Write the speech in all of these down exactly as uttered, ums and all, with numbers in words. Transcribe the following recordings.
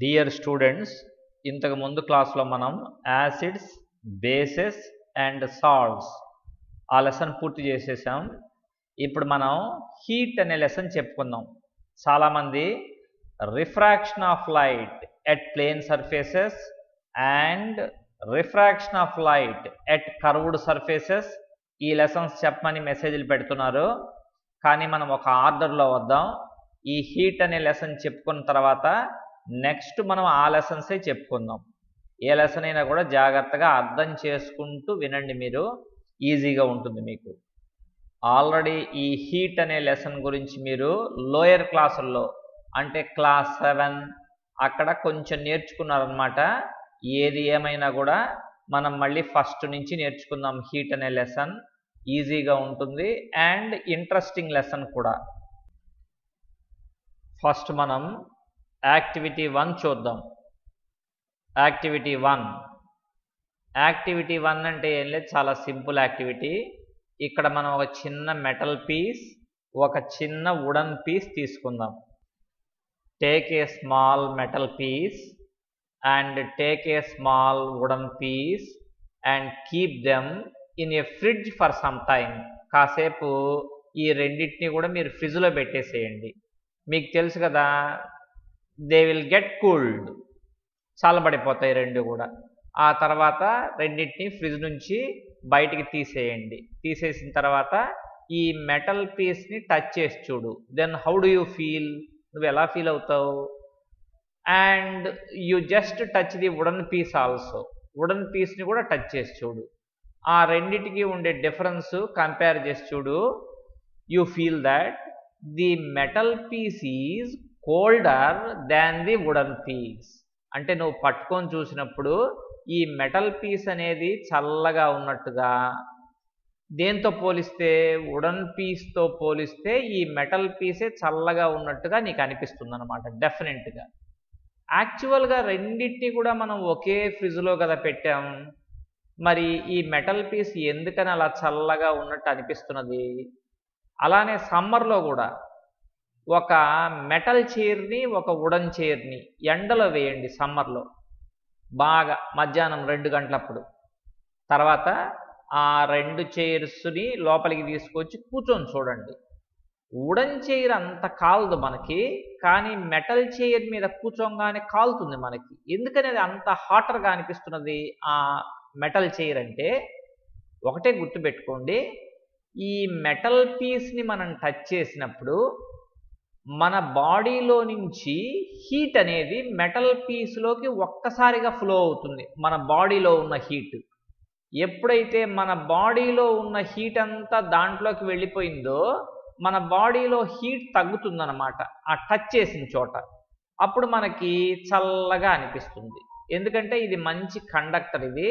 Dear students, ఇంతకు ముందు క్లాస్లో మనం యాసిడ్స్, బేసెస్ అండ్ సాల్ట్స్ ఆ లెసన్ పూర్తి చేసేసాం. ఇప్పుడు మనం హీట్ అనే లెసన్ చెప్పుకుందాం. చాలామంది refraction of light at plane surfaces and refraction of light at curved surfaces ఈ లెసన్స్ చెప్పమని మెసేజ్లు పెడుతున్నారు. కానీ మనం ఒక ఆర్డర్లో వద్దాం. ఈ హీట్ అనే లెసన్ చెప్పుకున్న తర్వాత నెక్స్ట్ మనం ఆ లెసన్సే చెప్పుకుందాం. ఏ లెసన్ అయినా కూడా జాగ్రత్తగా అర్థం చేసుకుంటూ వినండి, మీరు ఈజీగా ఉంటుంది మీకు. ఆల్రెడీ ఈ హీట్ అనే లెసన్ గురించి మీరు లోయర్ క్లాసుల్లో అంటే క్లాస్ సెవెన్ అక్కడ కొంచెం నేర్చుకున్నారనమాట. ఏది ఏమైనా కూడా మనం మళ్ళీ ఫస్ట్ నుంచి నేర్చుకుందాం. హీట్ అనే లెసన్ ఈజీగా ఉంటుంది అండ్ ఇంట్రెస్టింగ్ లెసన్ కూడా. ఫస్ట్ మనం యాక్టివిటీ వన్ చూద్దాం. యాక్టివిటీ వన్ యాక్టివిటీ వన్ అంటే ఏం లేదు, చాలా సింపుల్ యాక్టివిటీ. ఇక్కడ మనం ఒక చిన్న మెటల్ పీస్, ఒక చిన్న వుడన్ పీస్ తీసుకుందాం. Take a small metal piece and take a small wooden piece and keep them in a fridge for some time. కాసేపు ఈ రెండింటిని కూడా మీరు ఫ్రిడ్జ్లో పెట్టేసేయండి. మీకు తెలుసు కదా, దే విల్ గెట్ కూల్డ్, చల్లబడిపోతాయి రెండు కూడా. ఆ తర్వాత రెండింటిని ఫ్రిడ్జ్ నుంచి బయటికి తీసేయండి. తీసేసిన తర్వాత ఈ మెటల్ పీస్ని టచ్ చేసి చూడు. Then how do you feel, నువ్వు ఎలా ఫీల్ అవుతావు? And you just touch the wooden piece also, wooden పీస్ని కూడా టచ్ చేసి చూడు. ఆ రెండిటికి ఉండే డిఫరెన్స్ కంపేర్ చేసి చూడు. You feel that the metal piece is colder than the wooden piece. అంటే నువ్వు పట్టుకొని చూసినప్పుడు ఈ మెటల్ పీస్ అనేది చల్లగా ఉన్నట్టుగా, దేంతో పోలిస్తే వుడన్ పీస్తో పోలిస్తే ఈ మెటల్ పీసే చల్లగా ఉన్నట్టుగా నీకు అనిపిస్తుంది అనమాట. డెఫినెట్గా యాక్చువల్గా రెండింటినీ కూడా మనం ఒకే ఫ్రిడ్జ్లో కదా పెట్టాం. మరి ఈ మెటల్ పీస్ ఎందుకని అలా చల్లగా ఉన్నట్టు అనిపిస్తున్నది? అలానే సమ్మర్లో కూడా ఒక మెటల్ చైర్ని, ఒక వుడన్ చైర్ని ఎండలో వేయండి సమ్మర్లో, బాగా మధ్యాహ్నం రెండు గంటలప్పుడు. తర్వాత ఆ రెండు చైర్స్ని లోపలికి తీసుకొచ్చి కూర్చొని చూడండి. వుడన్ చైర్ అంత కాలదు మనకి, కానీ మెటల్ చైర్ మీద కూర్చోగానే కాలుతుంది మనకి. ఎందుకని అది అంత హాటర్గా అనిపిస్తున్నది ఆ మెటల్ చైర్ అంటే? ఒకటే గుర్తుపెట్టుకోండి, ఈ మెటల్ పీస్ని మనం టచ్ చేసినప్పుడు మన బాడీలో నుంచి హీట్ అనేది మెటల్ పీస్లోకి ఒక్కసారిగా ఫ్లో అవుతుంది, మన బాడీలో ఉన్న హీట్. ఎప్పుడైతే మన బాడీలో ఉన్న హీట్ అంతా దాంట్లోకి వెళ్ళిపోయిందో మన బాడీలో హీట్ తగ్గుతుందన్నమాట ఆ టచ్ చేసిన చోట. అప్పుడు మనకి చల్లగా అనిపిస్తుంది. ఎందుకంటే ఇది మంచి కండక్టర్, ఇది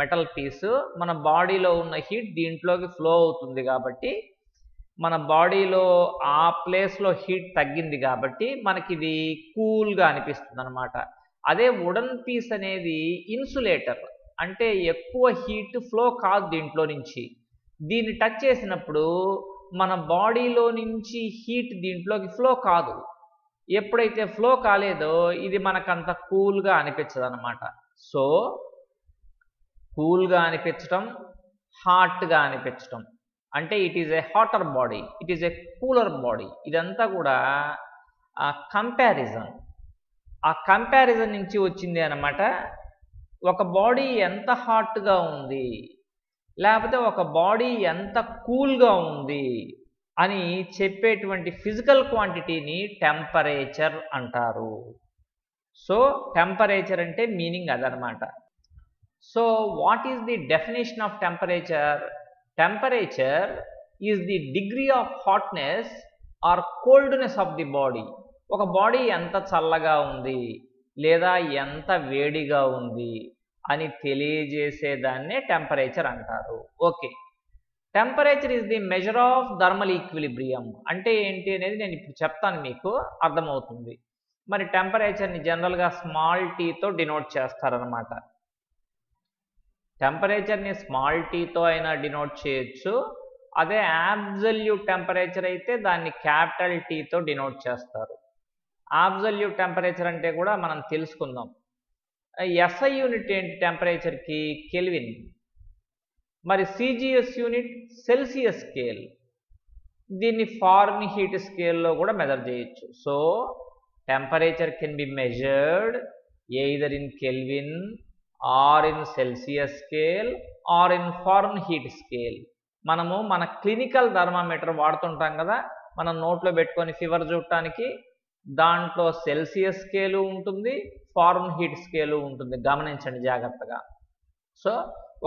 మెటల్ పీసు. మన బాడీలో ఉన్న హీట్ దీంట్లోకి ఫ్లో అవుతుంది కాబట్టి, మన బాడీలో ఆ ప్లేస్లో హీట్ తగ్గింది కాబట్టి మనకి ఇది కూల్గా అనిపిస్తుంది అనమాట. అదే వుడన్ పీస్ అనేది ఇన్సులేటర్, అంటే ఎక్కువ హీట్ ఫ్లో కాదు దీంట్లో నుంచి. దీన్ని టచ్ చేసినప్పుడు మన బాడీలో నుంచి హీట్ దీంట్లోకి ఫ్లో కాదు. ఎప్పుడైతే ఫ్లో కాలేదో ఇది మనకంత కూల్గా అనిపించదు అనమాట. సో కూల్గా అనిపించటం, హాట్గా అనిపించటం అంటే it is a hotter body, it is a cooler body. ఇదంతా కూడా ఆ కంపారిజన్, ఆ కంపారిజన్ నుంచి వచ్చింది అనమాట. ఒక బాడీ ఎంత హాట్గా ఉంది, లేకపోతే ఒక బాడీ ఎంత కూల్గా ఉంది అని చెప్పేటువంటి ఫిజికల్ క్వాంటిటీని టెంపరేచర్ అంటారు. సో టెంపరేచర్ అంటే మీనింగ్ అదనమాట. So what is the definition of temperature? Temperature is the degree of hotness or coldness of the body. ఒక బాడీ ఎంత చల్లగా ఉంది లేదా ఎంత వేడిగా ఉంది అని తెలియజేసేదాన్నే టెంపరేచర్ అంటారు. Okay, temperature is the measure of thermal equilibrium అంటే ఏంటి అనేది నేను ఇప్పుడు చెప్తాను, మీకు అర్థమవుతుంది. మరి టెంపరేచర్ని జనరల్గా స్మాల్ టీతో డినోట్ చేస్తారనమాట. టెంపరేచర్ని స్మాల్ టీతో అయినా డినోట్ చేయొచ్చు. అదే అబ్సల్యూట్ టెంపరేచర్ అయితే దాన్ని క్యాపిటల్ టీతో డినోట్ చేస్తారు. absolute temperature అంటే కూడా మనం తెలుసుకుందాం. S I యూనిట్ ఏంటి టెంపరేచర్ కి కెల్విన్, మరి C G S unit Celsius scale, దీన్ని ఫారెన్ హీట్ స్కేల్ లో కూడా మెజర్ చేయొచ్చు. So temperature can be measured either in Kelvin or in Celsius scale or in foreign heat scale. మనము మన clinical thermometer వాడుతుంటాం కదా, మనం నోట్లో పెట్టుకొని ఫీవర్ చూడటానికి, దాంట్లో సెల్సియస్ స్కేలు ఉంటుంది, ఫారెన్ హీట్ స్కేలు ఉంటుంది, గమనించండి జాగ్రత్తగా. సో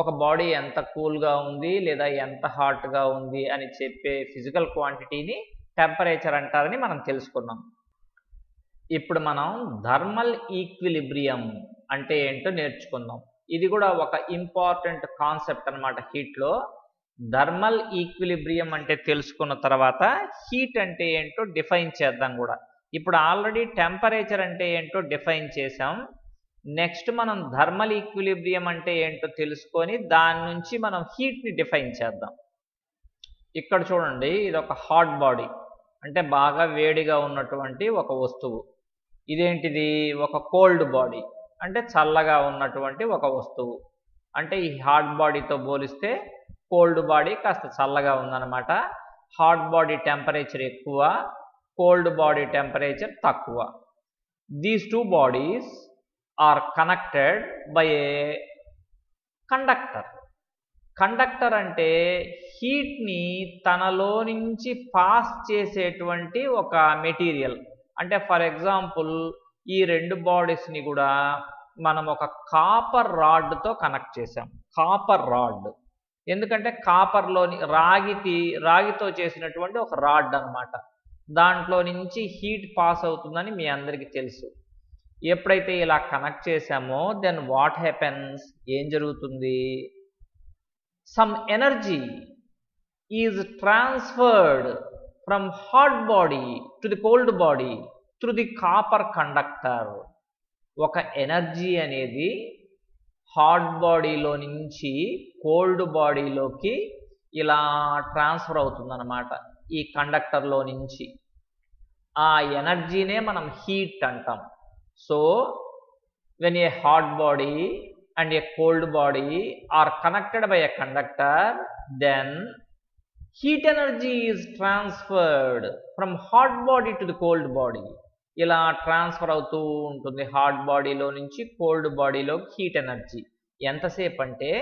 ఒక బాడీ ఎంత కూల్గా ఉంది లేదా ఎంత హాట్గా ఉంది అని చెప్పే ఫిజికల్ క్వాంటిటీని టెంపరేచర్ అంటారని మనం తెలుసుకున్నాం. ఇప్పుడు మనం థర్మల్ ఈక్విలిబ్రియం అంటే ఏంటో నేర్చుకుందాం. ఇది కూడా ఒక ఇంపార్టెంట్ కాన్సెప్ట్ అనమాట హీట్లో. థర్మల్ ఈక్విలిబ్రియం అంటే తెలుసుకున్న తర్వాత హీట్ అంటే ఏంటో డిఫైన్ చేద్దాం కూడా. ఇప్పుడు ఆల్రెడీ టెంపరేచర్ అంటే ఏంటో డిఫైన్ చేసాం. నెక్స్ట్ మనం థర్మల్ ఈక్విలిబ్రియం అంటే ఏంటో తెలుసుకొని దాని నుంచి మనం హీట్ని డిఫైన్ చేద్దాం. ఇక్కడ చూడండి, ఇది ఒక హాట్ బాడీ అంటే బాగా వేడిగా ఉన్నటువంటి ఒక వస్తువు. ఇదేంటిది, ఒక కోల్డ్ బాడీ అంటే చల్లగా ఉన్నటువంటి ఒక వస్తువు. అంటే ఈ హాట్ బాడీతో పోలిస్తే కోల్డ్ బాడీ కాస్త చల్లగా ఉందన్నమాట. హాట్ బాడీ టెంపరేచర్ ఎక్కువ, కోల్డ్ బాడీ టెంపరేచర్ తక్కువ. These two bodies are connected by a conductor. Conductor అంటే హీట్ని తనలో నుంచి పాస్ చేసేటువంటి ఒక మెటీరియల్. అంటే ఫర్ ఎగ్జాంపుల్ ఈ రెండు బాడీస్ని కూడా మనం ఒక కాపర్ రాడ్తో కనెక్ట్ చేసాం. కాపర్ రాడ్ ఎందుకంటే కాపర్లోని రాగి రాగితో చేసినటువంటి ఒక రాడ్ అన్నమాట. దాంట్లో నుంచి హీట్ పాస్ అవుతుందని మీ అందరికీ తెలుసు. ఎప్పుడైతే ఇలా కనెక్ట్ చేసామో దెన్ వాట్ హ్యాపెన్స్, ఏం జరుగుతుంది, some energy is transferred from hot body to the cold body through the copper conductor. ఒక ఎనర్జీ అనేది హాట్ బాడీలో నుంచి కోల్డ్ బాడీలోకి ఇలా ట్రాన్స్ఫర్ అవుతుందన్నమాట ఈ కండక్టర్లో నుంచి. ఆ ఎనర్జీనే మనం హీట్ అంటాం. So when a hot body and a cold body are connected by a conductor, then heat energy is transferred from hot body to the cold body. ila transfer avutu untundi hot body lo nunchi cold body lo heat energy. enta shape ante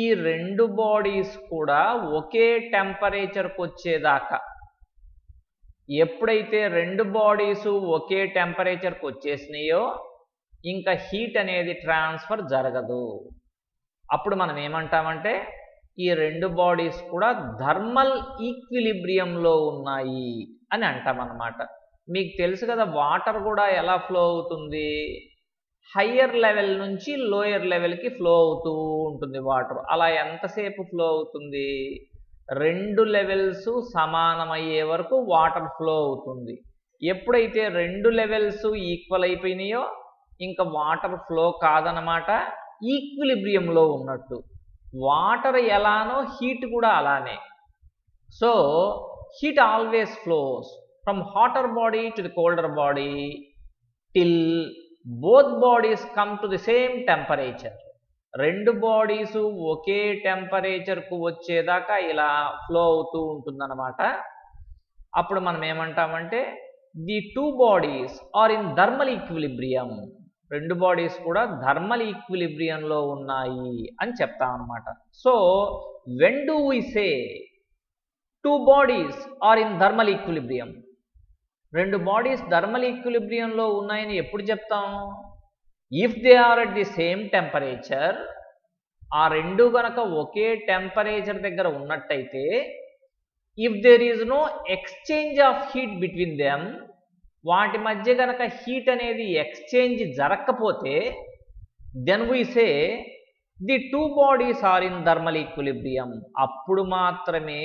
ee rendu bodies kuda oke temperature ku vachedaka, eppudaithe rendu bodies oke temperature ku vachesnayo ఇంకా heat అనేది transfer జరగదు. అప్పుడు మనం ఏమంటామంటే ఈ రెండు bodies కూడా thermal ఈక్విలిబ్రియంలో ఉన్నాయి అని అంటాం అన్నమాట. మీకు తెలుసు కదా వాటర్ కూడా ఎలా ఫ్లో అవుతుంది, హయ్యర్ లెవెల్ నుంచి లోయర్ లెవెల్కి ఫ్లో అవుతూ ఉంటుంది వాటర్. అలా ఎంతసేపు ఫ్లో అవుతుంది, రెండు లెవెల్స్ సమానమయ్యే వరకు వాటర్ ఫ్లో అవుతుంది. ఎప్పుడైతే రెండు లెవెల్స్ ఈక్వల్ అయిపోయినాయో ఇంకా వాటర్ ఫ్లో కాదనమాట, ఈక్విలిబ్రియంలో ఉన్నట్టు. వాటర్ ఎలానో హీట్ కూడా అలానే. So heat always flows from hotter body to the colder body till both bodies come to the same temperature. రెండు బాడీసు ఒకే టెంపరేచర్కు వచ్చేదాకా ఇలా ఫ్లో అవుతూ ఉంటుందన్నమాట. అప్పుడు మనం ఏమంటామంటే the two bodies are in thermal equilibrium. రెండు బాడీస్ కూడా థర్మల్ ఈక్విలిబ్రియంలో ఉన్నాయి అని చెప్తాం అన్నమాట. So when do we say two bodies are in thermal equilibrium, రెండు బాడీస్ థర్మల్ ఈక్విలిబ్రియంలో ఉన్నాయని ఎప్పుడు చెప్తాం, if they are at the same temperature. ఆ రెండు గనక ఒకే టెంపరేచర్ దగ్గర ఉన్నట్టయితే if there is no exchange of heat between them, వాటి మధ్య గనక హీట్ అనేది ఎక్స్చేంజ్ జరగకపోతే then we say the two bodies are in thermal equilibrium. అప్పుడు మాత్రమే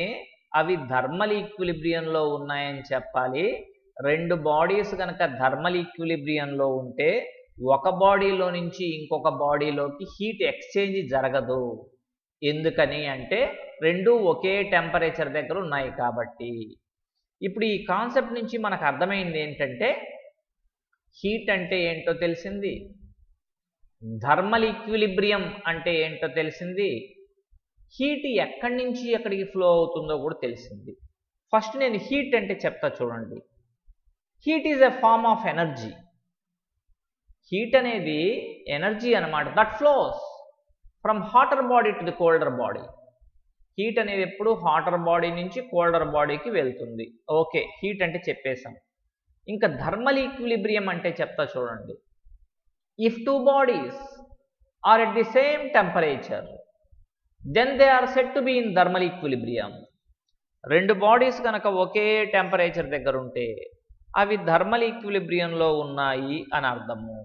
అవి థర్మల్ ఈక్విలిబ్రియంలో ఉన్నాయని చెప్పాలి. రెండు బాడీస్ కనుక థర్మల్ ఈక్విలిబ్రియంలో ఉంటే ఒక బాడీలో నుంచి ఇంకొక బాడీలోకి హీట్ ఎక్స్చేంజ్ జరగదు. ఎందుకని అంటే రెండు ఒకే టెంపరేచర్ దగ్గర ఉన్నాయి కాబట్టి. ఇప్పుడు ఈ కాన్సెప్ట్ నుంచి మనకు అర్థమైంది ఏంటంటే హీట్ అంటే ఏంటో తెలిసింది, థర్మల్ ఈక్విలిబ్రియం అంటే ఏంటో తెలిసింది, హీట్ ఎక్కడి నుంచి ఎక్కడికి ఫ్లో అవుతుందో కూడా తెలిసింది. ఫస్ట్ నేను హీట్ అంటే చెప్తా చూడండి. Heat is a form of energy. Heat అనేది ఎనర్జీ అన్నమాట. That flows from hotter body to the colder body. Heat అనేది ఎప్పుడు హాటర్ బాడీ నుంచి కోల్డర్ బాడీకి వెళ్తుంది. ఓకే, హీట్ అంటే చెప్పేసాం. ఇంకా థర్మల్ ఈక్విలిబ్రియం అంటే చెప్తా చూడండి. If two bodies are at the same temperature then they are set to be in thermal equilibrium. రెండు బాడీస్ కనుక ఒకే టెంపరేచర్ దగ్గర ఉంటే అవి థర్మల్ ఈక్విలిబ్రియంలో ఉన్నాయి అని అర్థము.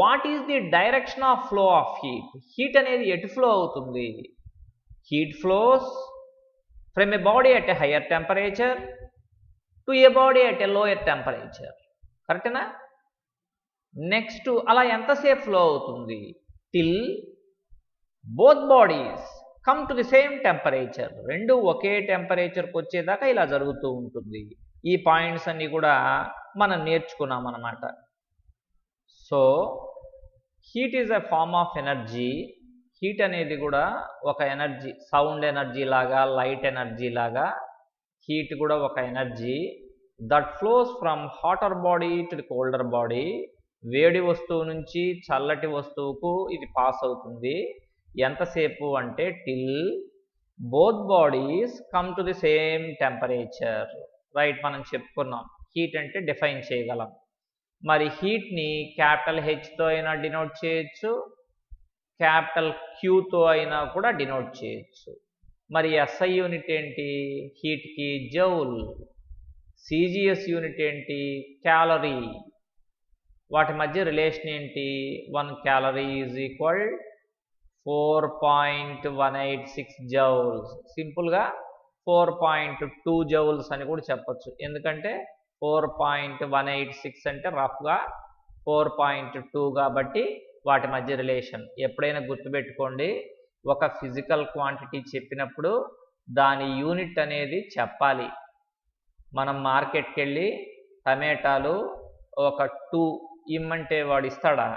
What is the direction of flow of heat? Heat అనేది ఎటు ఫ్లో అవుతుంది? Heat flows from a body at a higher temperature to a body at a lower temperature. Correct na? Next to ala enta se flow avutundi till both bodies come to the same temperature. Rendu oke temperature ku vachche daaka ila jarugutu untundi. Ee points anni kuda mana nerchukunnam anamata. So heat is a form of energy. Heat అనేది కూడా ఒక energy. Sound energy లాగా, light energy లాగా heat కూడా ఒక energy. That flows from hotter body to the colder body. వేడి వస్తువు నుంచి చల్లటి వస్తువుకు ఇది పాస్ అవుతుంది. ఎంతసేపు అంటే till both bodies come to the same temperature. Right, మనం చెప్పుకున్నాం హీట్ అంటే డిఫైన్ చేయగలం. మరి హీట్ని క్యాపిటల్ హెచ్తో అయినా డినోట్ చేయొచ్చు, క్యాపిటల్ క్యూతో అయినా కూడా డినోట్ చేయొచ్చు. మరి ఎస్ఐ యూనిట్ ఏంటి? హీట్కి జౌల్. సిజిఎస్ యూనిట్ ఏంటి? క్యాలరీ. వాటి మధ్య రిలేషన్ ఏంటి? One calorie is equal four point one eight six joules. సింపుల్గా ఫోర్ పాయింట్ టూ జౌల్స్ అని కూడా చెప్పచ్చు. ఎందుకంటే four point one eight six అంటే రఫ్గా ఫోర్ పాయింట్ టూ కాబట్టి వాటి మధ్య రిలేషన్. ఎప్పుడైనా గుర్తుపెట్టుకోండి, ఒక ఫిజికల్ క్వాంటిటీ చెప్పినప్పుడు దాని యూనిట్ అనేది చెప్పాలి. మనం మార్కెట్కి వెళ్ళి టమాటాలు ఒక టూ ఇమ్మంటే వాడు ఇస్తాడా?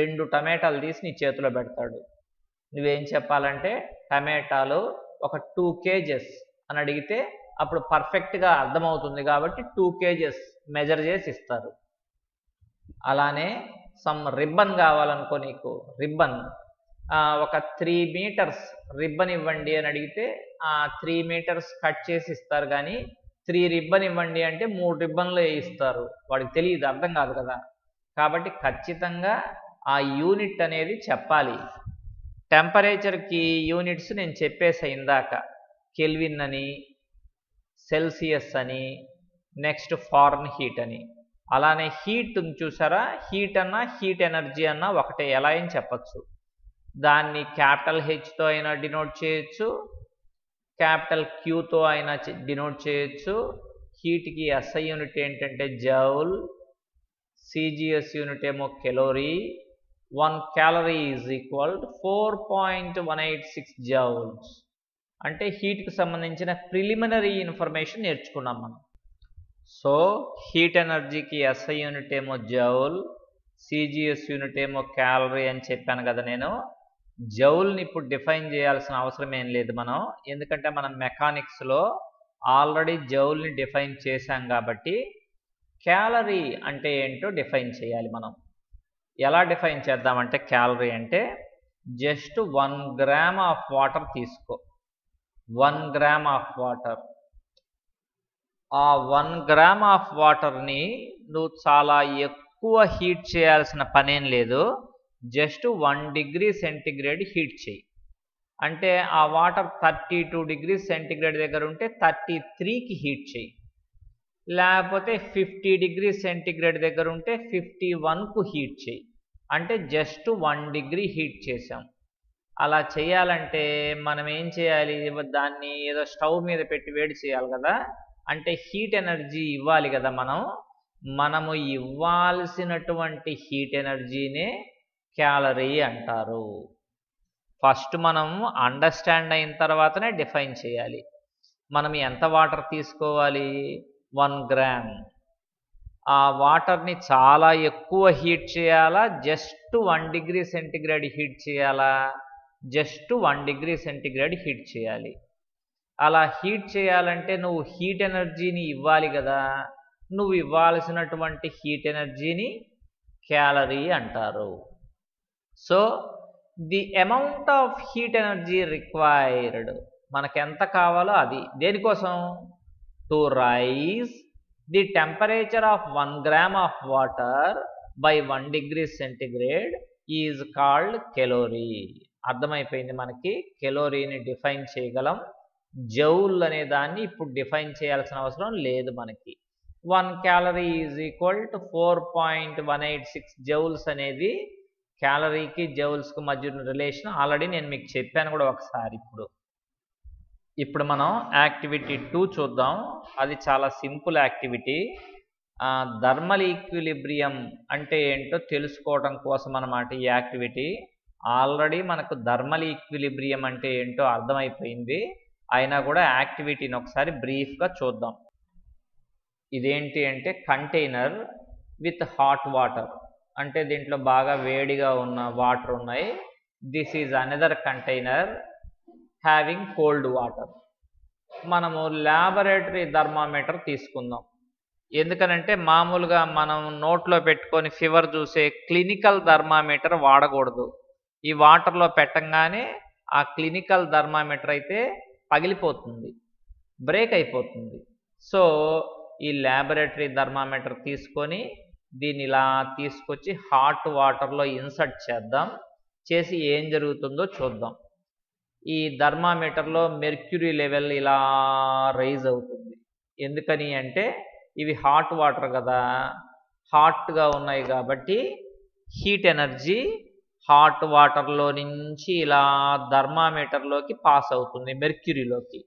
రెండు టమాటాలు తీసి నీ చేతిలో పెడతాడు. నువ్వేం చెప్పాలంటే టమాటాలు ఒక టూ కేజెస్ అని అడిగితే అప్పుడు పర్ఫెక్ట్గా అర్థమవుతుంది కాబట్టి టూ కేజెస్ మెజర్ చేసి ఇస్తారు. అలానే సమ్ రిబ్బన్ కావాలనుకో, నీకు రిబ్బన్ ఒక త్రీ మీటర్స్ రిబ్బన్ ఇవ్వండి అని అడిగితే ఆ త్రీ మీటర్స్ కట్ చేసి ఇస్తారు. కానీ త్రీ రిబ్బన్ ఇవ్వండి అంటే మూడు రిబ్బన్లు వేయిస్తారు. వాడికి తెలియదు, అర్థం కాదు కదా. కాబట్టి ఖచ్చితంగా ఆ యూనిట్ అనేది చెప్పాలి. టెంపరేచర్కి యూనిట్స్ నేను చెప్పేసా ఇందాక, కెల్విన్ అని, సెల్సియస్ అని, నెక్స్ట్ ఫారెన్ హీట్ అని. అలానే హీట్ చూసారా, హీట్ అన్నా హీట్ ఎనర్జీ అన్నా ఒకటే. ఎలా అని చెప్పచ్చు, దాన్ని క్యాపిటల్ హెచ్తో అయినా డినోట్ చేయొచ్చు, క్యాపిటల్ క్యూతో అయినా డినోట్ చేయొచ్చు. హీట్కి ఎస్ఐ యూనిట్ ఏంటంటే జౌల్, సిజిఎస్ యూనిట్ ఏమో calorie. One calorie is equal four point one eight six joules. అంటే హీట్కి సంబంధించిన ప్రిలిమినరీ ఇన్ఫర్మేషన్ నేర్చుకున్నాం మనం. సో హీట్ ఎనర్జీకి ఎస్ఐ యూనిట్ ఏమో జౌల్, సిజిఎస్ యూనిట్ ఏమో క్యాలరీ అని చెప్పాను కదా నేను. జౌల్ని ఇప్పుడు డిఫైన్ చేయాల్సిన అవసరం ఏం లేదు మనం, ఎందుకంటే మనం మెకానిక్స్లో ఆల్రెడీ జౌల్ని డిఫైన్ చేశాం కాబట్టి క్యాలరీ అంటే ఏంటో డిఫైన్ చేయాలి మనం. ఎలా డిఫైన్ చేద్దామంటే, క్యాలరీ అంటే just one gram of water తీసుకో. వన్ గ్రామ్ ఆఫ్ వాటర్, ఆ వన్ గ్రామ్ ఆఫ్ వాటర్ని నువ్వు చాలా ఎక్కువ హీట్ చేయాల్సిన పనేం లేదు. Just one degree centigrade heat చేయి. అంటే ఆ water thirty two degree centigrade దగ్గర ఉంటే థర్టీ త్రీకి హీట్ చేయి, లేకపోతే ఫిఫ్టీ డిగ్రీ సెంటిగ్రేడ్ దగ్గర ఉంటే ఫిఫ్టీ వన్కు హీట్ చేయి. అంటే జస్ట్ వన్ డిగ్రీ హీట్ చేసాం. అలా చేయాలంటే మనం ఏం చేయాలి, దాన్ని ఏదో స్టవ్ మీద పెట్టి వేడి చేయాలి కదా. అంటే హీట్ ఎనర్జీ ఇవ్వాలి కదా మనం. మనము ఇవ్వాల్సినటువంటి హీట్ ఎనర్జీనే క్యాలరీ అంటారు. ఫస్ట్ మనం అండర్స్టాండ్ అయిన తర్వాతనే డిఫైన్ చేయాలి. మనం ఎంత వాటర్ తీసుకోవాలి, వన్ గ్రామ్. ఆ వాటర్ని చాలా ఎక్కువ హీట్ చేయాలా, just one degree centigrade heat చేయాలా, just one degree centigrade heat చేయాలి. అలా హీట్ చేయాలంటే నువ్వు హీట్ ఎనర్జీని ఇవ్వాలి కదా, నువ్వు ఇవ్వాల్సినటువంటి హీట్ ఎనర్జీని క్యాలరీ అంటారు. So the amount of heat energy required, మనకు ఎంత కావాలో అది, దేనికోసం, to raise the temperature of one gram of water by one degree centigrade is called calorie. అర్థమైపోయింది మనకి, కెలోరీని డిఫైన్ చేయగలం, జౌల్ అనే దాన్ని ఇప్పుడు డిఫైన్ చేయాల్సిన అవసరం లేదు మనకి. One calorie is equal to four point one eight six joules అనేది క్యాలరీకి జౌల్స్కి మధ్య ఉన్న రిలేషన్ ఆల్రెడీ నేను మీకు చెప్పాను కూడా ఒకసారి. ఇప్పుడు ఇప్పుడు మనం యాక్టివిటీ టూ చూద్దాం. అది చాలా సింపుల్ యాక్టివిటీ. థర్మల్ ఈక్విలిబ్రియం అంటే ఏంటో తెలుసుకోవడం కోసం అన్నమాట ఈ యాక్టివిటీ. ఆల్రెడీ మనకు థర్మల్ ఈక్విలిబ్రియం అంటే ఏంటో అర్థమైపోయింది, అయినా కూడా యాక్టివిటీని ఒకసారి బ్రీఫ్గా చూద్దాం. ఇదేంటి అంటే కంటైనర్ విత్ హాట్ వాటర్, అంటే దీంట్లో బాగా వేడిగా ఉన్న వాటర్ ఉన్నాయి. This is another container having cold water. మనము ల్యాబొరేటరీ థర్మామీటర్ తీసుకుందాం, ఎందుకనంటే మామూలుగా మనం నోట్లో పెట్టుకొని ఫీవర్ చూసే క్లినికల్ థర్మామీటర్ వాడకూడదు. ఈ వాటర్లో పెట్టంగానే ఆ క్లినికల్ థర్మామీటర్ అయితే పగిలిపోతుంది, బ్రేక్ అయిపోతుంది. సో ఈ ల్యాబొరేటరీ థర్మామీటర్ తీసుకొని దీన్ని ఇలా తీసుకొచ్చి హాట్ వాటర్లో ఇన్సర్ట్ చేద్దాం, చేసి ఏం జరుగుతుందో చూద్దాం. ఈ థర్మామీటర్లో మెర్క్యూరీ లెవెల్ ఇలా రైజ్ అవుతుంది, ఎందుకని అంటే ఇవి హాట్ వాటర్ కదా, హాట్గా ఉన్నాయి కాబట్టి హీట్ ఎనర్జీ హాట్ వాటర్లో నుంచి ఇలా థర్మామీటర్లోకి పాస్ అవుతుంది, మెర్క్యూరీలోకి.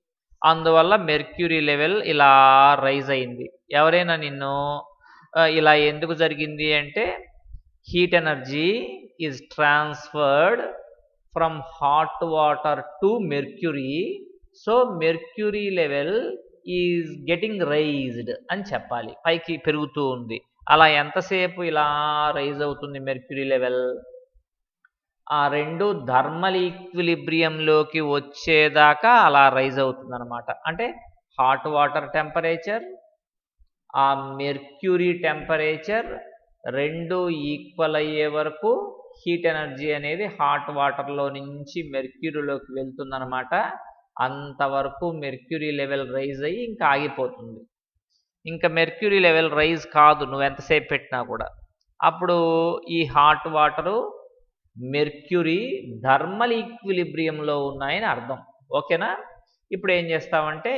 అందువల్ల మెర్క్యూరీ లెవెల్ ఇలా రైజ్ అయింది. ఎవరైనా నిన్ను ఇలా ఎందుకు జరిగింది అంటే heat energy is transferred from hot water to mercury, so mercury level is getting raised అని చెప్పాలి, పైకి పెరుగుతూ ఉంది. అలా ఎంతసేపు ఇలా రైజ్ అవుతుంది మెర్క్యూరీ లెవెల్, ఆ రెండు థర్మల్ ఈక్విలిబ్రియంలోకి వచ్చేదాకా అలా రైజ్ అవుతుంది అనమాట. అంటే హాట్ వాటర్ టెంపరేచర్, ఆ మెర్క్యూరీ టెంపరేచర్ రెండు ఈక్వల్ అయ్యే వరకు హీట్ ఎనర్జీ అనేది హాట్ వాటర్లో నుంచి మెర్క్యూరీలోకి వెళ్తుందనమాట. అంతవరకు మెర్క్యూరీ లెవెల్ రైజ్ అయ్యి ఇంకా ఆగిపోతుంది. ఇంకా మెర్క్యూరీ లెవెల్ రైజ్ కాదు నువ్వు ఎంతసేపు పెట్టినా కూడా. అప్పుడు ఈ హాట్ వాటరు మెర్క్యూరీ థర్మల్ ఈక్విలిబ్రియంలో ఉన్నాయని అర్థం, ఓకేనా. ఇప్పుడు ఏం చేస్తామంటే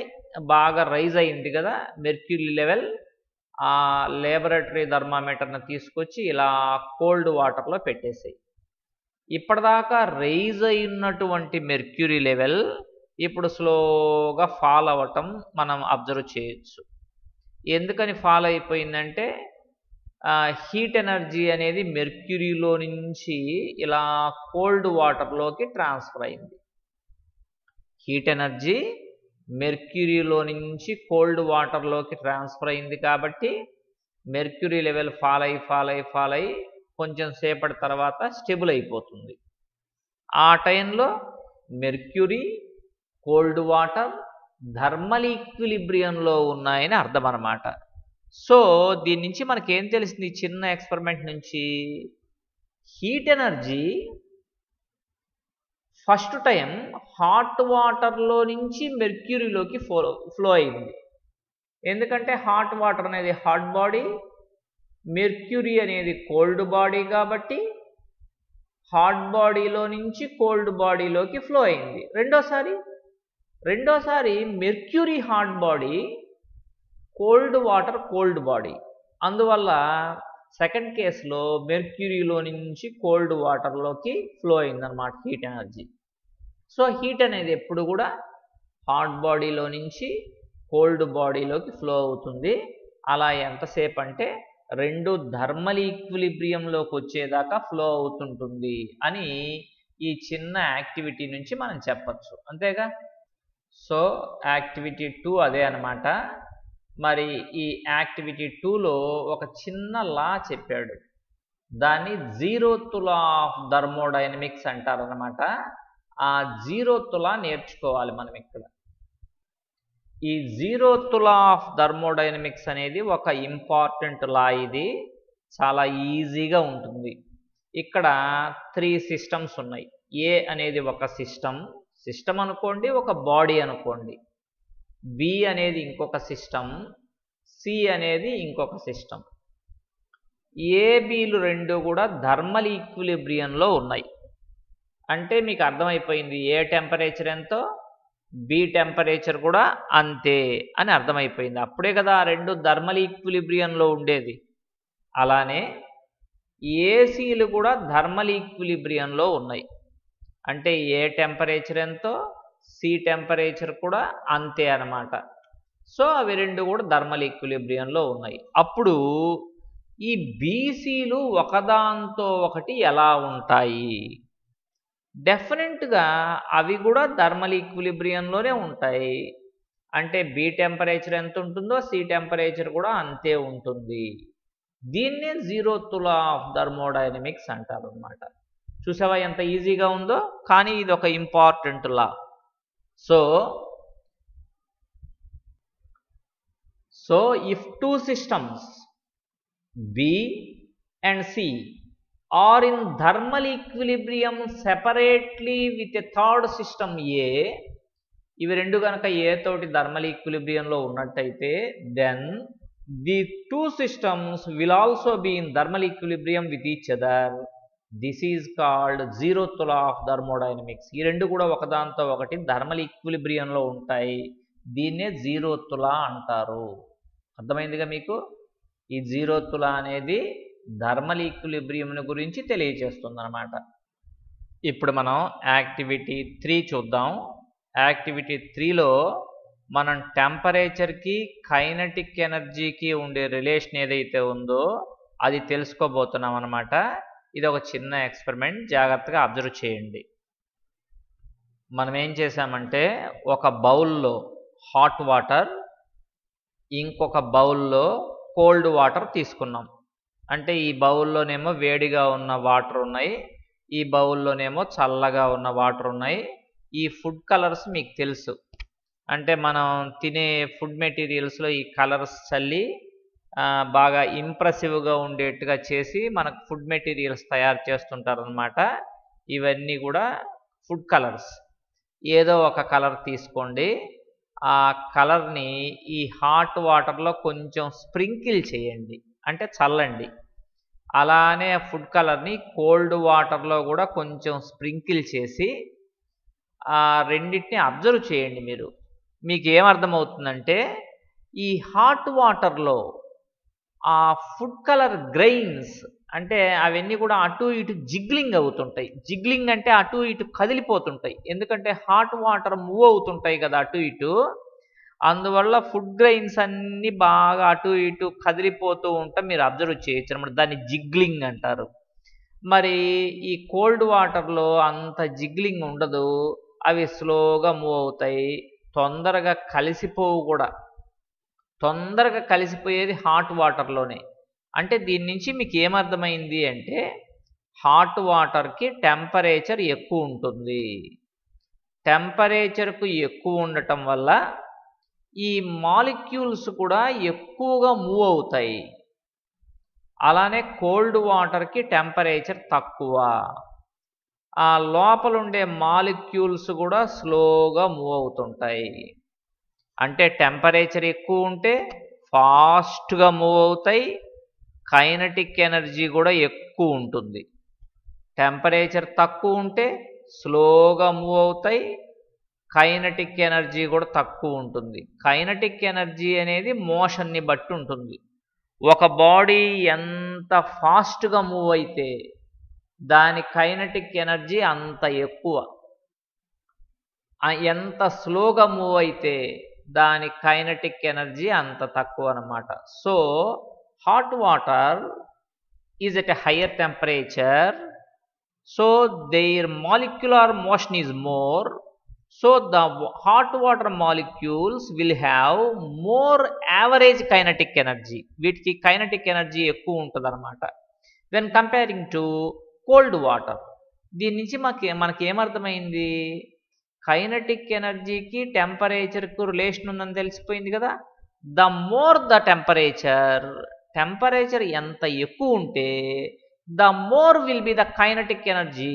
బాగా రైజ్ అయింది కదా మెర్క్యూరీ లెవెల్, ఆ ల్యాబొరేటరీ థర్మామీటర్ని తీసుకొచ్చి ఇలా కోల్డ్ వాటర్లో పెట్టేసాయి. ఇప్పటిదాకా రైజ్ అయినటువంటి మెర్క్యూరీ లెవెల్ ఇప్పుడు స్లోగా ఫాల్ అవ్వటం మనం అబ్జర్వ్ చేయొచ్చు. ఎందుకని ఫాల్ అయిపోయిందంటే హీట్ ఎనర్జీ అనేది మెర్క్యూరీలో నుంచి ఇలా కోల్డ్ వాటర్లోకి ట్రాన్స్ఫర్ అయింది. హీట్ ఎనర్జీ మెర్క్యూరీలో నుంచి కోల్డ్ వాటర్లోకి ట్రాన్స్ఫర్ అయింది కాబట్టి మెర్క్యూరీ లెవెల్ ఫాల్ అయి ఫాల్ అయి ఫాల్ అయి కొంచెం సేపటి తర్వాత స్టెబుల్ అయిపోతుంది. ఆ టైంలో మెర్క్యూరీ కోల్డ్ వాటర్ థర్మల్ ఈక్విలిబ్రియంలో ఉన్నాయని అర్థం అన్నమాట. సో దీని నుంచి మనకేం తెలిసింది చిన్న ఎక్స్పెరిమెంట్ నుంచి, heat energy first time hot వాటర్లో నుంచి మెర్క్యూరీలోకి ఫ్లో ఫ్లో అయింది. ఎందుకంటే హాట్ వాటర్ అనేది హాట్ బాడీ, మెర్క్యూరీ అనేది కోల్డ్ బాడీ కాబట్టి హాట్ బాడీలో నుంచి కోల్డ్ బాడీలోకి ఫ్లో అయింది. రెండోసారి రెండోసారి mercury hot body, cold water cold body, అందువల్ల సెకండ్ కేసులో మెర్క్యూరీలో నుంచి కోల్డ్ వాటర్లోకి ఫ్లో అయిందన్నమాట హీట్ ఎనర్జీ. సో హీట్ అనేది ఎప్పుడు కూడా హాట్ బాడీలో నుంచి కోల్డ్ బాడీలోకి ఫ్లో అవుతుంది. అలా ఎంతసేపు అంటే రెండు థర్మల్ ఈక్విలిబ్రియంలోకి వచ్చేదాకా ఫ్లో అవుతుంటుంది అని ఈ చిన్న యాక్టివిటీ నుంచి మనం చెప్పచ్చు, అంతేగా. సో యాక్టివిటీ టూ అదే అన్నమాట. మరి ఈ యాక్టివిటీ టూలో ఒక చిన్న లా చెప్పాడు, దాన్ని జీరోత్ లా ఆఫ్ థర్మోడైనమిక్స్ అంటారు అన్నమాట. ఆ జీరోత్ లా నేర్చుకోవాలి మనం. ఇక్కడ ఈ జీరోత్ లా ఆఫ్ థర్మోడైనమిక్స్ అనేది ఒక ఇంపార్టెంట్ లా. ఇది చాలా ఈజీగా ఉంటుంది. ఇక్కడ త్రీ సిస్టమ్స్ ఉన్నాయి. ఏ అనేది ఒక సిస్టమ్ సిస్టమ్ అనుకోండి, ఒక బాడీ అనుకోండి. బి అనేది ఇంకొక సిస్టమ్, సి అనేది ఇంకొక సిస్టమ్. ఏబీలు రెండు కూడా థర్మల్ ఈక్విలిబ్రియంలో ఉన్నాయి. అంటే మీకు అర్థమైపోయింది, ఏ టెంపరేచర్ ఎంతో బి టెంపరేచర్ కూడా అంతే అని అర్థమైపోయింది. అప్పుడే కదా ఆ రెండు థర్మల్ ఈక్విలిబ్రియంలో ఉండేది. అలానే ఏసీలు కూడా థర్మల్ ఈక్విలిబ్రియంలో ఉన్నాయి. అంటే ఏ టెంపరేచర్ ఎంతో సి టెంపరేచర్ కూడా అంతే అన్నమాట. సో అవి రెండు కూడా థర్మల్ ఈక్విలిబ్రియంలో ఉన్నాయి. అప్పుడు ఈ బీసీలు ఒకదాంతో ఒకటి ఎలా ఉంటాయి? డెఫినెట్గా అవి కూడా థర్మల్ ఈక్విలిబ్రియంలోనే ఉంటాయి. అంటే బి టెంపరేచర్ ఎంత ఉంటుందో సి టెంపరేచర్ కూడా అంతే ఉంటుంది. దీన్నే జీరోత్ లా ఆఫ్ థర్మోడైనమిక్స్ అంటారు అన్నమాట. చూసావా ఎంత ఈజీగా ఉందో? కానీ ఇది ఒక important law. So so if two systems B and C are in thermal equilibrium separately with a third system A, ఇవి రెండు కనుక ఏ తోటి థర్మల్ ఈక్విలిబ్రియంలో ఉన్నట్టయితే, then the two systems will also be in thermal equilibrium with each other. This is called zeroth law of thermodynamics. ఈ రెండు కూడా ఒకదాంతో ఒకటి థర్మల్ ఈక్విలిబ్రియంలో ఉంటాయి. దీన్నే జీరోత్ లా అంటారు. అర్థమైందిగా మీకు? ఈ జీరోత్ లా అనేది థర్మల్ ఈక్విలిబ్రియం గురించి తెలియజేస్తుంది అన్నమాట. ఇప్పుడు మనం యాక్టివిటీ త్రీ చూద్దాం. యాక్టివిటీ త్రీలో మనం టెంపరేచర్కి కైనటిక్ ఎనర్జీకి ఉండే రిలేషన్ ఏదైతే ఉందో అది తెలుసుకోబోతున్నాం అన్నమాట. ఇది ఒక చిన్న ఎక్స్పెరిమెంట్, జాగ్రత్తగా అబ్జర్వ్ చేయండి. మనం ఏం చేసామంటే, ఒక బౌల్లో హాట్ వాటర్, ఇంకొక బౌల్లో కోల్డ్ వాటర్ తీసుకున్నాం. అంటే ఈ బౌల్లోనేమో వేడిగా ఉన్న వాటర్ ఉన్నాయి, ఈ బౌల్లోనేమో చల్లగా ఉన్న వాటర్ ఉన్నాయి. ఈ ఫుడ్ కలర్స్ మీకు తెలుసు. అంటే మనం తినే ఫుడ్ మెటీరియల్స్లో ఈ కలర్స్ చల్లి బాగా ఇంప్రెసివ్గా ఉండేట్టుగా చేసి మనకు ఫుడ్ మెటీరియల్స్ తయారు చేస్తుంటారు అన్నమాట. ఇవన్నీ కూడా ఫుడ్ కలర్స్. ఏదో ఒక కలర్ తీసుకోండి, ఆ కలర్ని ఈ హాట్ వాటర్లో కొంచెం స్ప్రింకిల్ చేయండి, అంటే చల్లండి. అలానే ఫుడ్ కలర్ని కోల్డ్ వాటర్లో కూడా కొంచెం స్ప్రింకిల్ చేసి ఆ రెండింటిని అబ్జర్వ్ చేయండి. మీరు మీకు ఏమర్థమవుతుందంటే, ఈ హాట్ వాటర్లో ఆ ఫుడ్ కలర్ గ్రెయిన్స్ అంటే అవన్నీ కూడా అటు ఇటు జిగ్లింగ్ అవుతుంటాయి. జిగ్లింగ్ అంటే అటు ఇటు కదిలిపోతుంటాయి, ఎందుకంటే హాట్ వాటర్ మూవ్ అవుతుంటాయి కదా అటు ఇటు. అందువల్ల ఫుడ్ గ్రెయిన్స్ అన్నీ బాగా అటు ఇటు కదిలిపోతూ ఉంటాం, మీరు అబ్జర్వ్ చేయొచ్చు అనమాట. దాన్ని జిగ్లింగ్ అంటారు. మరి ఈ కోల్డ్ వాటర్లో అంత జిగ్లింగ్ ఉండదు, అవి స్లోగా మూవ్ అవుతాయి, తొందరగా కలిసిపోవు కూడా. తొందరగా కలిసిపోయేది హాట్ వాటర్లోనే. అంటే దీని నుంచి మీకు ఏమర్థమైంది అంటే, హాట్ వాటర్కి టెంపరేచర్ ఎక్కువ ఉంటుంది. టెంపరేచర్కు ఎక్కువ ఉండటం వల్ల ఈ మాలిక్యూల్స్ కూడా ఎక్కువగా మూవ్ అవుతాయి. అలానే కోల్డ్ వాటర్కి టెంపరేచర్ తక్కువ, ఆ లోపల ఉండే మాలిక్యూల్స్ కూడా స్లోగా మూవ్ అవుతుంటాయి. అంటే టెంపరేచర్ ఎక్కువ ఉంటే ఫాస్ట్గా మూవ్ అవుతాయి, కైనటిక్ ఎనర్జీ కూడా ఎక్కువ ఉంటుంది. టెంపరేచర్ తక్కువ ఉంటే స్లోగా మూవ్ అవుతాయి, కైనటిక్ ఎనర్జీ కూడా తక్కువ ఉంటుంది. కైనటిక్ ఎనర్జీ అనేది మోషన్ని బట్టి ఉంటుంది. ఒక బాడీ ఎంత ఫాస్ట్గా మూవ్ అయితే దాని కైనటిక్ ఎనర్జీ అంత ఎక్కువ, ఎంత స్లోగా మూవ్ అయితే దాని కైనటిక్ ఎనర్జీ అంత తక్కువ అన్నమాట. So hot water is at a higher temperature, so their molecular motion is more. So the hot water molecules will have more average kinetic energy. వీటికి kinetic energy ఎక్కువ ఉంటదన్నమాట. When comparing to cold water, దీని నుంచి మనకి మనకి ఏమర్థమైంది? Kinetic ఎనర్జీకి టెంపరేచర్కు relation ఉందని తెలిసిపోయింది కదా. The more the temperature temperature ఎంత ఎక్కువ ఉంటే the more will be the kinetic energy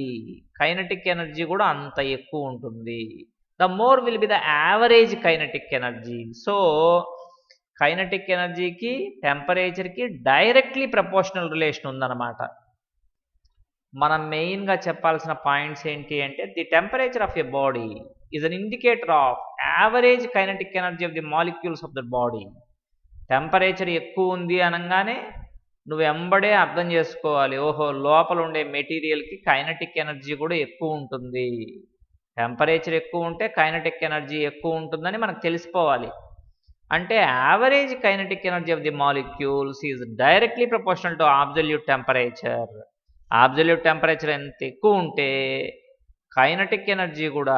kinetic energy కూడా అంత ఎక్కువ ఉంటుంది. The more will be the average kinetic energy. So kinetic ఎనర్జీకి టెంపరేచర్కి డైరెక్ట్లీ ప్రపోర్షనల్ రిలేషన్ ఉందన్నమాట. మనం మెయిన్గా చెప్పాల్సిన పాయింట్స్ ఏంటి అంటే, the temperature of a body is an indicator of average kinetic energy of the molecules of the body. Temperature ఎక్కువ ఉంది అనగానే నువ్వు ఎంబడే అర్థం చేసుకోవాలి, ఓహో లోపల ఉండే మెటీరియల్కి కైనటిక్ ఎనర్జీ కూడా ఎక్కువ ఉంటుంది. టెంపరేచర్ ఎక్కువ ఉంటే కైనటిక్ ఎనర్జీ ఎక్కువ ఉంటుందని మనకు తెలిసిపోవాలి. అంటే average kinetic energy of the molecules is directly proportional to absolute temperature. Absolute temperature ఎంత ఎక్కువ ఉంటే కైనటిక్ ఎనర్జీ కూడా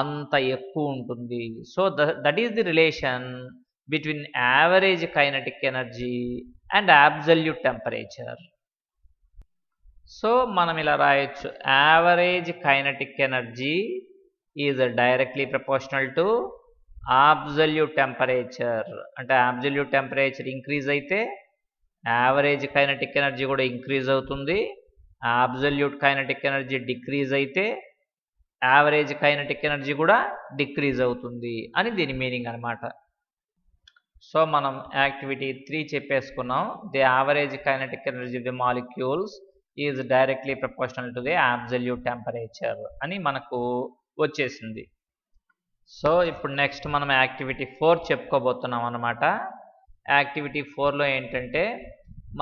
అంత ఎక్కువ ఉంటుంది. So that is the relation between average kinetic energy and absolute temperature. So manam ila rayachu, average kinetic energy is directly proportional to absolute temperature. Ante absolute temperature increase aithe average kinetic energy kuda increase avutundi, absolute kinetic energy decrease aithe average kinetic energy kuda decrease avutundi ani deni meaning anamata. సో మనం activity three చెప్పేసుకున్నాం. The average kinetic energy of the molecules is directly proportional to the absolute temperature అని మనకు వచ్చేసింది. So ఇప్పుడు next మనం activity four చెప్పుకోబోతున్నాం అన్నమాట. Activity ఫోర్లో ఏంటంటే,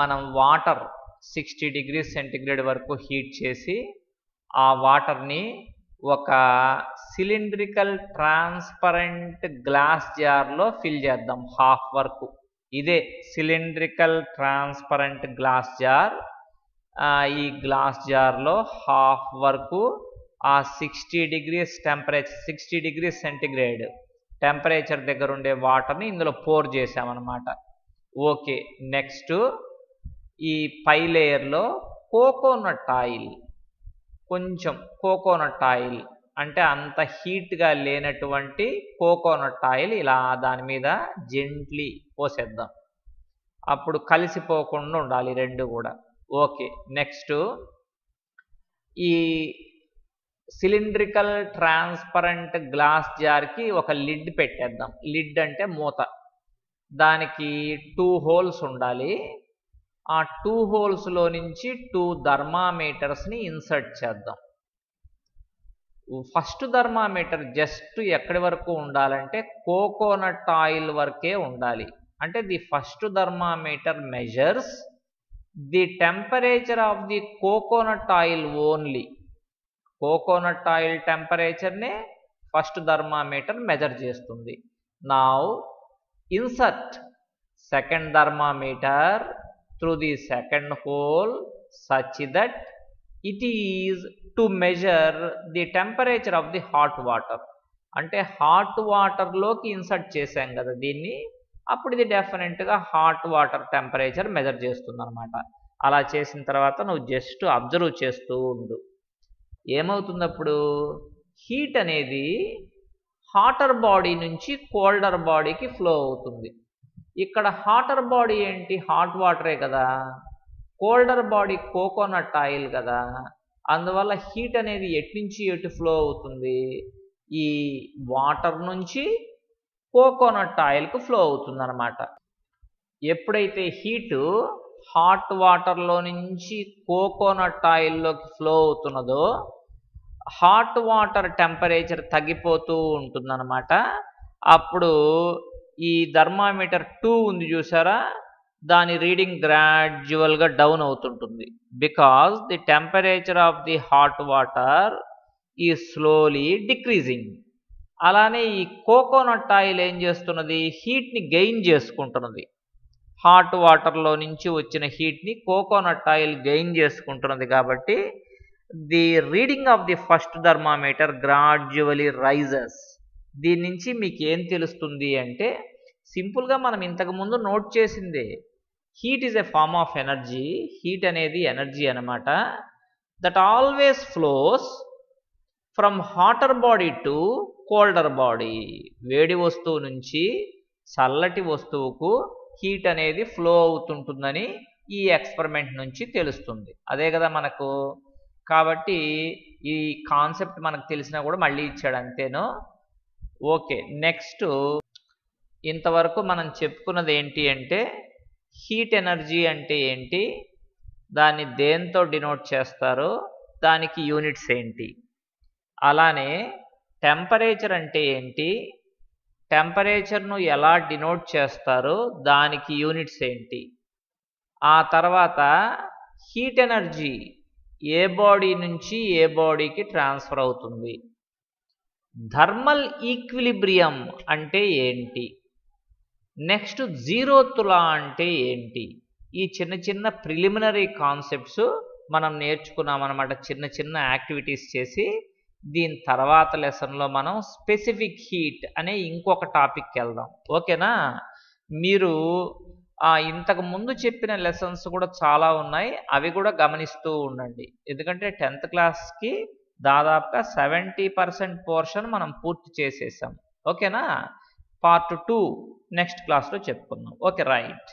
మనం వాటర్ సిక్స్టీ డిగ్రీ సెంటిగ్రేడ్ వరకు హీట్ చేసి ఆ వాటర్ని ఒక సిలిండ్రికల్ ట్రాన్స్పరెంట్ గ్లాస్ జార్లో ఫిల్ చేద్దాం హాఫ్ వరకు. ఇదే సిలిండ్రికల్ ట్రాన్స్పరెంట్ గ్లాస్ జార్. ఈ గ్లాస్ జార్లో హాఫ్ వరకు ఆ sixty degrees temperature sixty degree centigrade temperature దగ్గర ఉండే వాటర్ని ఇందులో పోర్ చేసామన్నమాట. ఓకే, నెక్స్ట్ ఈ పై లేయర్లో కోకోనట్ ఆయిల్, కొంచెం కోకోనట్ ఆయిల్ అంటే అంత హీట్గా లేనటువంటి కోకోనట్ ఆయిల్ ఇలా దాని మీద జెంట్లీ పోసేద్దాం. అప్పుడు కలిసిపోకుండా ఉండాలి రెండు కూడా. ఓకే, నెక్స్ట్ ఈ సిలిండ్రికల్ ట్రాన్స్పరెంట్ గ్లాస్ జార్కి ఒక లిడ్ పెట్టేద్దాం. లిడ్ అంటే మూత. దానికి టూ హోల్స్ ఉండాలి. ఆ టూ హోల్స్లో నుంచి టూ థర్మామీటర్స్ని ఇన్సర్ట్ చేద్దాం. ఫస్ట్ థర్మామీటర్ జస్ట్ ఎక్కడి వరకు ఉండాలంటే కోకోనట్ ఆయిల్ వరకే ఉండాలి. అంటే the first thermometer measures the temperature of the coconut oil only. Coconut oil టెంపరేచర్నే ఫస్ట్ థర్మామీటర్ మెజర్ చేస్తుంది. Now insert second thermometer through the second hole such that it is to measure the temperature of the hot water. అంటే hot వాటర్లోకి insert చేసాం కదా దీన్ని, అప్పుడు ఇది డెఫినెట్గా హాట్ వాటర్ టెంపరేచర్ మెజర్ చేస్తుంది అనమాట. అలా చేసిన తర్వాత నువ్వు జస్ట్ అబ్జర్వ్ చేస్తూ ఉండు. ఏమవుతుంది అప్పుడు, హీట్ అనేది హాటర్ బాడీ నుంచి కోల్డర్ బాడీకి ఫ్లో అవుతుంది. ఇక్కడ హాటర్ బాడీ ఏంటి, హాట్ వాటరే కదా. కోల్డర్ బాడీ కోకోనట్ ఆయిల్ కదా. అందువల్ల హీట్ అనేది ఎటు నుంచి ఎటు ఫ్లో అవుతుంది, ఈ వాటర్ నుంచి కోకోనట్ ఆయిల్కు ఫ్లో అవుతుంది అనమాట. ఎప్పుడైతే హీటు హాట్ వాటర్లో నుంచి కోకోనట్ ఆయిల్లోకి ఫ్లో అవుతున్నదో హాట్ వాటర్ టెంపరేచర్ తగ్గిపోతూ ఉంటుందన్నమాట. అప్పుడు ఈ థర్మామీటర్ టూ ఉంది చూసారా, దాని రీడింగ్ గ్రాడ్యువల్గా డౌన్ అవుతుంటుంది. Because the temperature of the hot water is slowly decreasing. అలానే ఈ కోకోనట్ ఆయిల్ ఏం చేస్తున్నది, హీట్ని గెయిన్ చేసుకుంటున్నది. హాట్ వాటర్లో నుంచి వచ్చిన హీట్ని కోకోనట్ ఆయిల్ గెయిన్ చేసుకుంటున్నది. కాబట్టి the reading of the first thermometer gradually rises. దీని నుంచి మీకు ఏం తెలుస్తుంది అంటే సింపుల్గా మనం ఇంతకుముందు నోట్ చేసిందే, heat is a form of energy. Heat అనేది ఎనర్జీ అనమాట. That always flows from hotter body to colder body. వేడి వస్తువు నుంచి చల్లటి వస్తువుకు హీట్ అనేది ఫ్లో అవుతుంటుందని ఈ ఎక్స్పెరిమెంట్ నుంచి తెలుస్తుంది. అదే కదా మనకు. కాబట్టి ఈ కాన్సెప్ట్ మనకు తెలిసినా కూడా మళ్ళీ ఇచ్చాడు అంతేనో. ఓకే, నెక్స్ట్ ఇంతవరకు మనం చెప్పుకున్నది ఏంటి అంటే హీట్ ఎనర్జీ అంటే ఏంటి, దాన్ని దేంతో డినోట్ చేస్తారు, దానికి యూనిట్స్ ఏంటి, అలానే టెంపరేచర్ అంటే ఏంటి, టెంపరేచర్ను ఎలా డినోట్ చేస్తారు, దానికి యూనిట్స్ ఏంటి, ఆ తర్వాత హీట్ ఎనర్జీ ఏ బాడీ నుంచి ఏ బాడీకి ట్రాన్స్ఫర్ అవుతుంది, థర్మల్ ఈక్విలిబ్రియం అంటే ఏంటి, నెక్స్ట్ జీరోత్ లా అంటే ఏంటి. ఈ చిన్న చిన్న ప్రిలిమినరీ కాన్సెప్ట్స్ మనం నేర్చుకున్నామన్నమాట, చిన్న చిన్న యాక్టివిటీస్ చేసి. దీని తర్వాత లెసన్లో మనం స్పెసిఫిక్ హీట్ అనే ఇంకొక టాపిక్కి వెళ్దాం. ఓకేనా? మీరు ఇంతకుముందు చెప్పిన లెసన్స్ కూడా చాలా ఉన్నాయి, అవి కూడా గమనిస్తూ ఉండండి. ఎందుకంటే టెన్త్ క్లాస్కి దాదాపుగా సెవెంటీ పర్సెంట్ పోర్షన్ మనం పూర్తి చేసేసాం. ఓకేనా? పార్ట్ టూ నెక్స్ట్ క్లాస్లో చెప్పుకుందాం. Okay, right.